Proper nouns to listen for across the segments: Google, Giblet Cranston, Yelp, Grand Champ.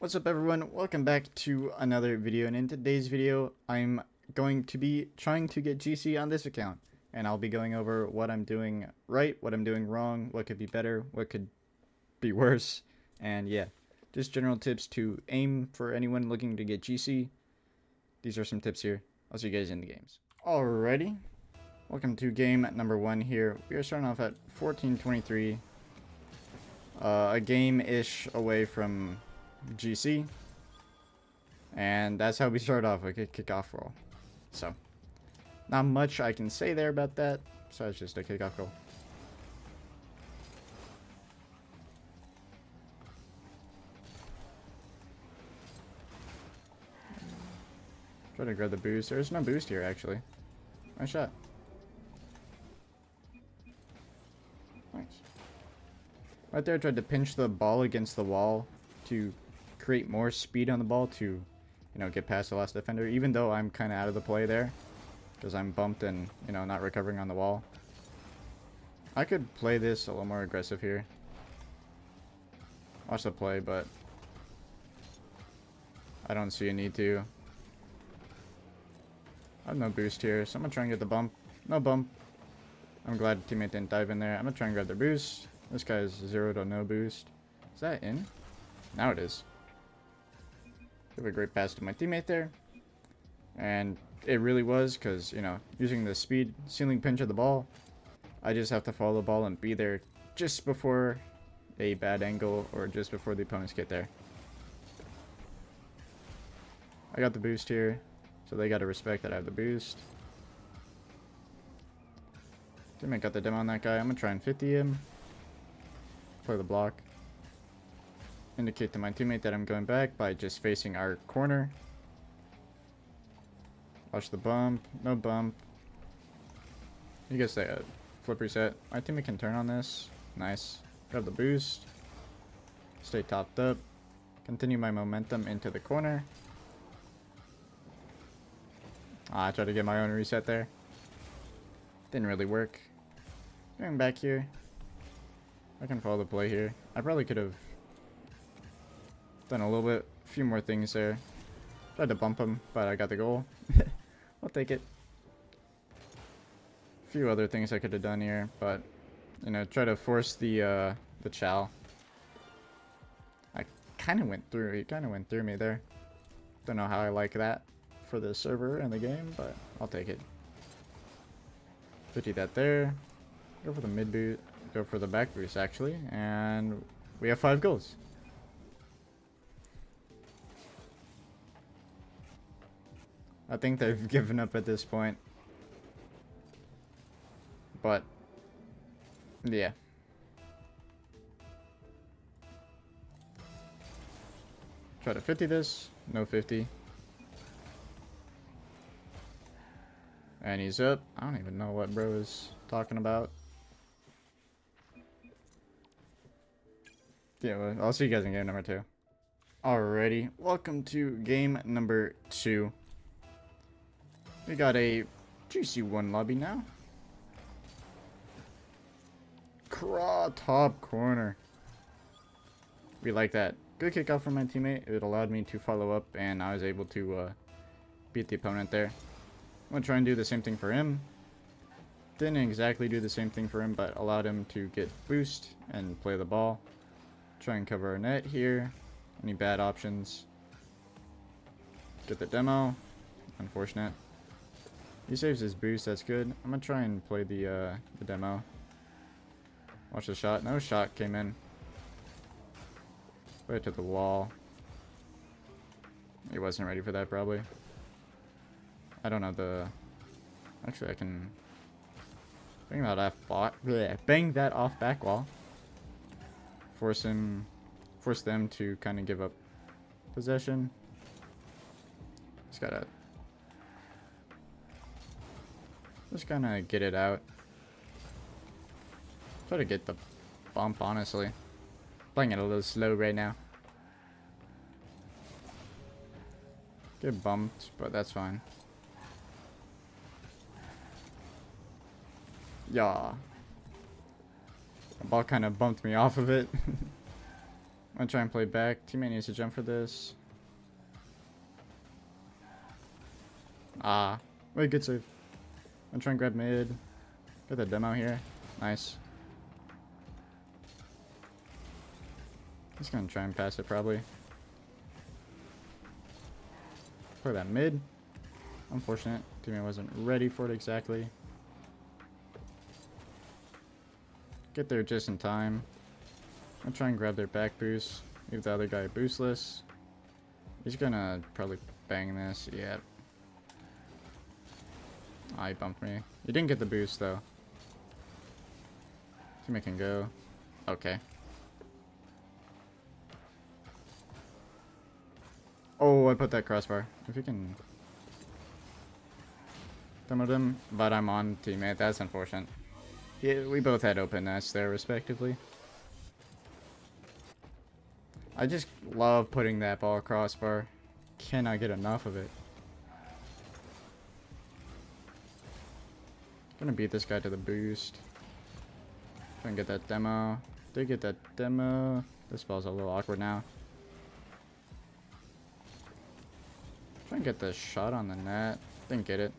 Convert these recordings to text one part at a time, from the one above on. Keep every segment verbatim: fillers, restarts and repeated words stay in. What's up everyone, welcome back to another video, and in today's video I'm going to be trying to get G C on this account, and I'll be going over what I'm doing right, what I'm doing wrong, what could be better, what could be worse, and yeah, just general tips to aim for anyone looking to get G C. These are some tips here. I'll see you guys in the games. Alrighty, welcome to game number one here. We are starting off at fourteen twenty-three. Uh, a game-ish away from G C, and that's how we start off, like a kickoff roll. So, not much I can say there about that, so it's just a kickoff goal. Try to grab the boost. There's no boost here, actually. Nice shot. Nice. Right there, I tried to pinch the ball against the wall to create more speed on the ball to, you know, get past the last defender, even though I'm kind of out of the play there because I'm bumped and, you know, not recovering on the wall. I could play this a little more aggressive here. Watch the play, but I don't see a need to. I have no boost here, so I'm going to try and get the bump. No bump. I'm glad the teammate didn't dive in there. I'm going to try and grab their boost. This guy's zero to no boost. Is that in? Now it is. Give a great pass to my teammate there. And it really was because, you know, using the speed ceiling pinch of the ball, I just have to follow the ball and be there just before a bad angle or just before the opponents get there. I got the boost here, so they got to respect that I have the boost. Teammate got the demo on that guy. I'm going to try and fifty him. Play the block. Indicate to my teammate that I'm going back by just facing our corner. Watch the bump. No bump. You guys say a flip reset. My teammate can turn on this. Nice. Grab the boost. Stay topped up. Continue my momentum into the corner. Ah, I tried to get my own reset there. Didn't really work. Going back here. I can follow the play here. I probably could have done a little bit, a few more things there. Tried to bump him, but I got the goal. I'll take it. A few other things I could have done here, but you know, try to force the uh, the chow. I kind of went through. He kind of went through me there. Don't know how I like that for the server and the game, but I'll take it. fifty that there. Go for the mid boot. Go for the back boost, actually, and we have five goals. I think they've given up at this point, but yeah. Try to fifty this, no fifty. And he's up. I don't even know what bro is talking about. Yeah, well, I'll see you guys in game number two. Alrighty, welcome to game number two. We got a G C one lobby now. Craw top corner. We like that. Good kick out from my teammate. It allowed me to follow up, and I was able to uh, beat the opponent there. I'm going to try and do the same thing for him. Didn't exactly do the same thing for him, but allowed him to get boost and play the ball. Try and cover our net here. Any bad options? Get the demo. Unfortunate. He saves his boost. That's good. I'm gonna try and play the uh, the demo. Watch the shot. No shot came in. Play it to the wall. He wasn't ready for that probably. I don't know the. Actually, I can bang that off. Block. Bleh. Bang that off back wall. Force him, force them to kind of give up possession. Just gotta, just kind of get it out. Try to get the bump, honestly. Playing it a little slow right now. Get bumped, but that's fine. Yeah. The ball kind of bumped me off of it. I'm gonna try and play back. Teammate needs to jump for this. Ah. Wait, good save. I'm gonna try and grab mid. Got the demo here. Nice. Just gonna try and pass it probably. Play that mid. Unfortunate. Teammate wasn't ready for it exactly. Get there just in time. I'll try and grab their back boost. Leave the other guy boostless. He's gonna probably bang this. Yeah. Ah, he bumped me. He didn't get the boost though. Teammate can go. Okay. Oh, I put that crossbar. If you can demo them, but I'm on teammate. That's unfortunate. Yeah, we both had open nests there, respectively. I just love putting that ball crossbar. Cannot get enough of it. Gonna beat this guy to the boost. Try and get that demo. Did get that demo. This ball's a little awkward now. Try and get this shot on the net. Didn't get it.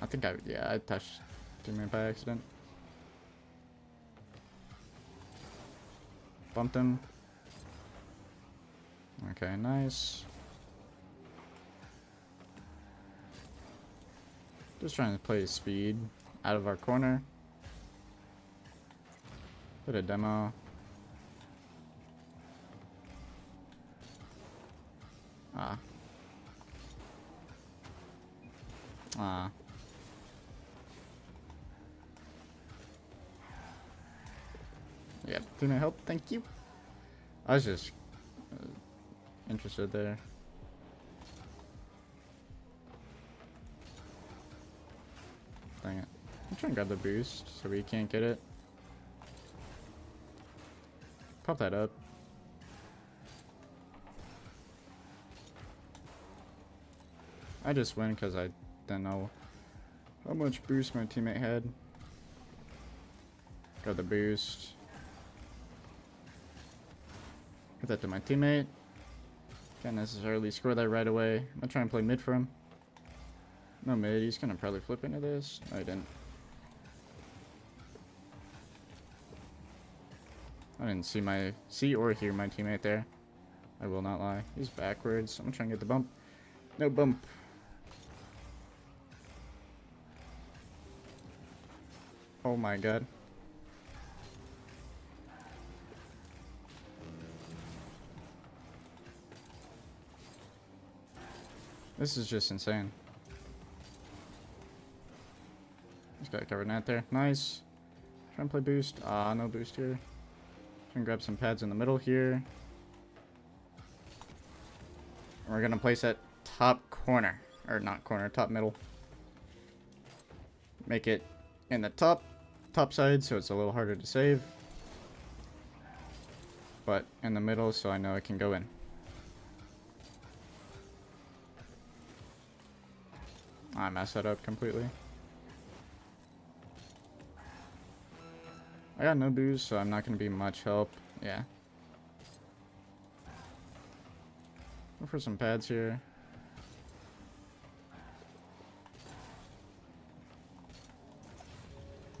I think I, yeah, I touched teammate by accident. Bumped him. Okay, nice. Just trying to play speed out of our corner. Put a demo. Ah. Ah. Yep, do not help, thank you. I was just uh, interested there. Dang it. I'm trying to grab the boost so we can't get it. Pop that up. I just win because I didn't know how much boost my teammate had. Got the boost. Give that to my teammate. Can't necessarily score that right away. I'm gonna try and play mid for him. No mid, he's gonna probably flip into this. No, he didn't. I didn't see my see or hear my teammate there. I will not lie. He's backwards. I'm trying to get the bump. No bump. Oh my god. This is just insane. Just got covered net there. Nice. Try and play boost. Ah, no boost here. Try and grab some pads in the middle here. And we're gonna place that top corner. Or not corner, top middle. Make it in the top, top side, so it's a little harder to save. But in the middle, so I know it can go in. I messed that up completely. I got no boost, so I'm not going to be much help. Yeah. Go for some pads here.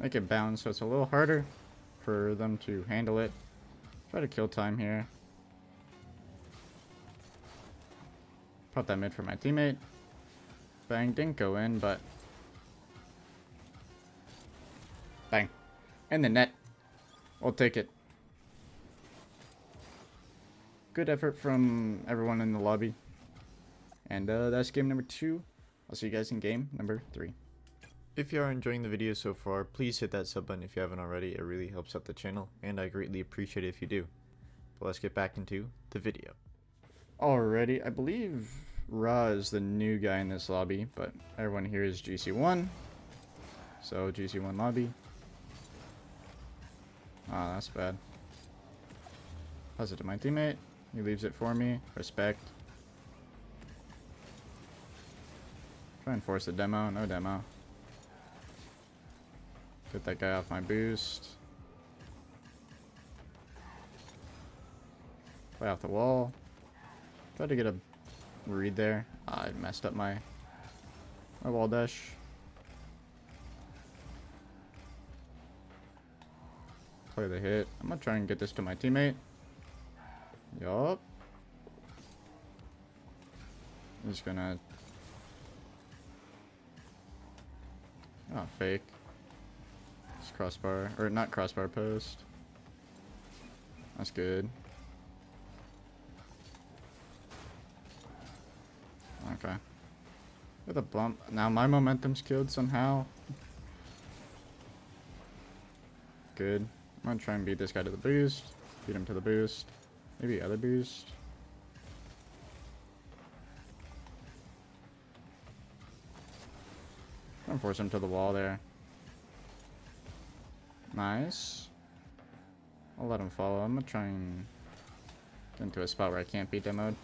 Make it bounce, so it's a little harder for them to handle it. Try to kill time here. Pop that mid for my teammate. Bang, didn't go in, but... Bang. In the net. I'll take it. Good effort from everyone in the lobby. And uh, that's game number two. I'll see you guys in game number three. If you are enjoying the video so far, please hit that sub button if you haven't already. It really helps out the channel, and I greatly appreciate it if you do. But let's get back into the video. Alrighty, I believe... Ra is the new guy in this lobby, but everyone here is G C one. So, G C one lobby. Ah, oh, that's bad. Pass it to my teammate. He leaves it for me. Respect. Try and force the demo. No demo. Get that guy off my boost. Right off the wall. Tried to get a read there. I messed up my, my wall dash. Play the hit. I'm going to try and get this to my teammate. Yup. I'm just going to... Oh, fake. It's crossbar. Or not crossbar, post. That's good. Okay. With a bump. Now my momentum's killed somehow. Good. I'm going to try and beat this guy to the boost. Beat him to the boost. Maybe other boost. I'm force him to the wall there. Nice. I'll let him follow. I'm going to try and get into a spot where I can't be demoed.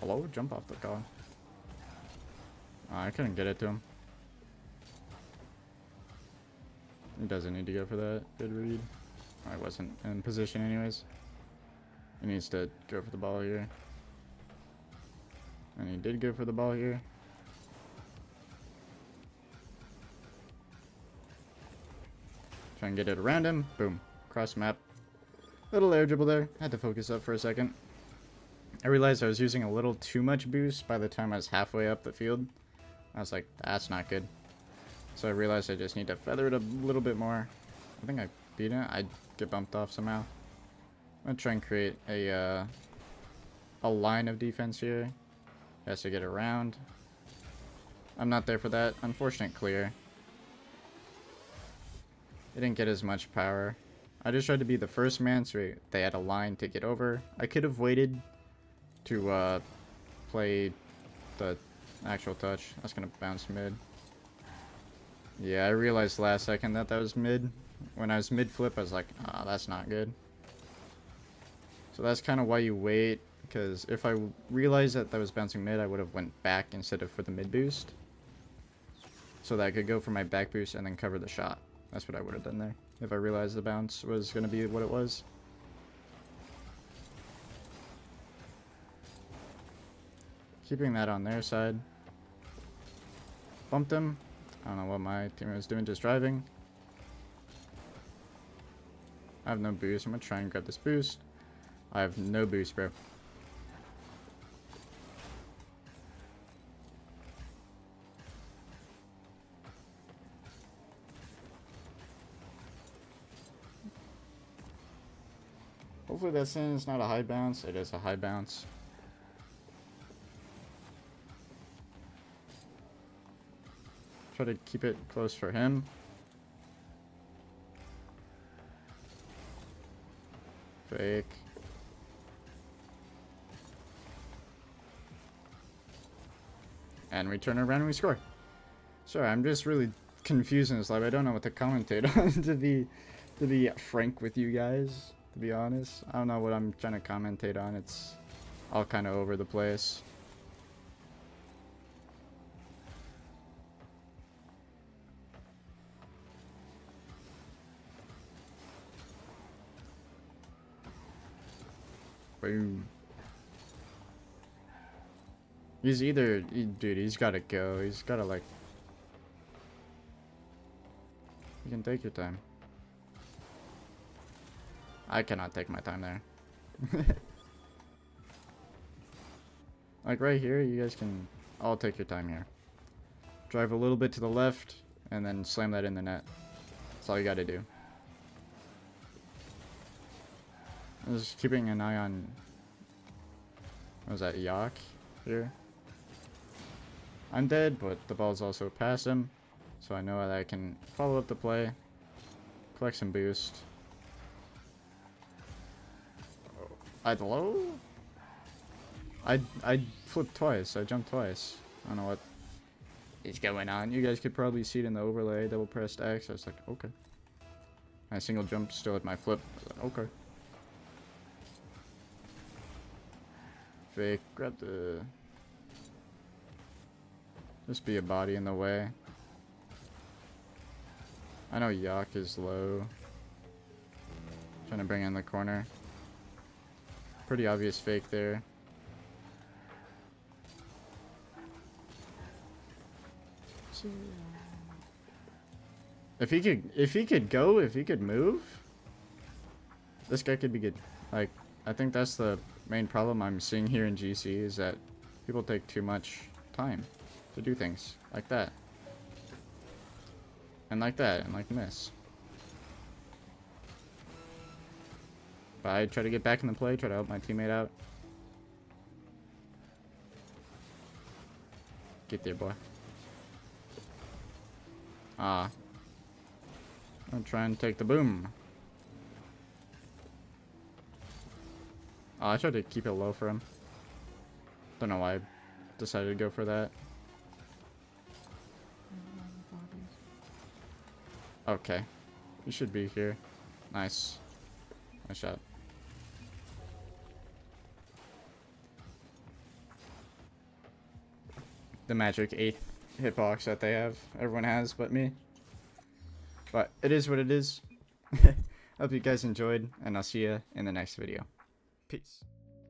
Hello? Jump off the car. Oh, I couldn't get it to him. He doesn't need to go for that. Good read. I wasn't in position anyways. He needs to go for the ball here. And he did go for the ball here. Try and get it around him. Boom. Cross map. Little air dribble there. Had to focus up for a second. I realized I was using a little too much boost by the time I was halfway up the field. I was like, that's not good. So I realized I just need to feather it a little bit more. I think I beat it. I get bumped off somehow. I'm going to try and create a, uh, a line of defense here. He has to get around. I'm not there for that. Unfortunate clear. It didn't get as much power. I just tried to be the first man, so they had a line to get over. I could have waited to uh, play the actual touch. That's going to bounce mid. Yeah, I realized last second that that was mid. When I was mid-flip, I was like, ah, oh, that's not good. So that's kind of why you wait, because if I realized that that was bouncing mid, I would have went back instead of for the mid boost. So that I could go for my back boost and then cover the shot. That's what I would have done there, if I realized the bounce was going to be what it was. Keeping that on their side. Bumped him. I don't know what my teammate was doing, just driving. I have no boost. I'm going to try and grab this boost. I have no boost, bro. Hopefully that's in. It's not a high bounce. It is a high bounce. Try to keep it close for him. Fake. And we turn around and we score. Sorry, I'm just really confused in this live. I don't know what to commentate on, to be to be frank with you guys, to be honest. I don't know what I'm trying to commentate on. It's all kind of over the place. Boom. He's either, he, dude, he's gotta go. He's gotta, like, you can take your time. I cannot take my time there. Like right here, you guys can all take your time here. Drive a little bit to the left and then slam that in the net. That's all you gotta do. I'm just keeping an eye on, what was that, Yak here? I'm dead, but the ball's also past him, so I know that I can follow up the play, collect some boost. I low? I, I flipped twice, I jumped twice. I don't know what is going on. You guys could probably see it in the overlay, double pressed X. I was like, okay. My single jump still at my flip. I was like, okay. Fake, grab the... Just be a body in the way. I know Yak is low. Trying to bring in the corner. Pretty obvious fake there. If he could, if he could go, if he could move, this guy could be good. Like, I think that's the main problem I'm seeing here in G C is that people take too much time to do things like that. And like that, and like this. But I try to get back in the play, try to help my teammate out. Get there, boy. Ah. I'm trying to take the boom. Ah, I tried to keep it low for him. Don't know why I decided to go for that. Okay. You should be here. Nice. Nice shot. The magic eighth hitbox that they have. Everyone has but me. But it is what it is. Hope you guys enjoyed, and I'll see you in the next video. Peace.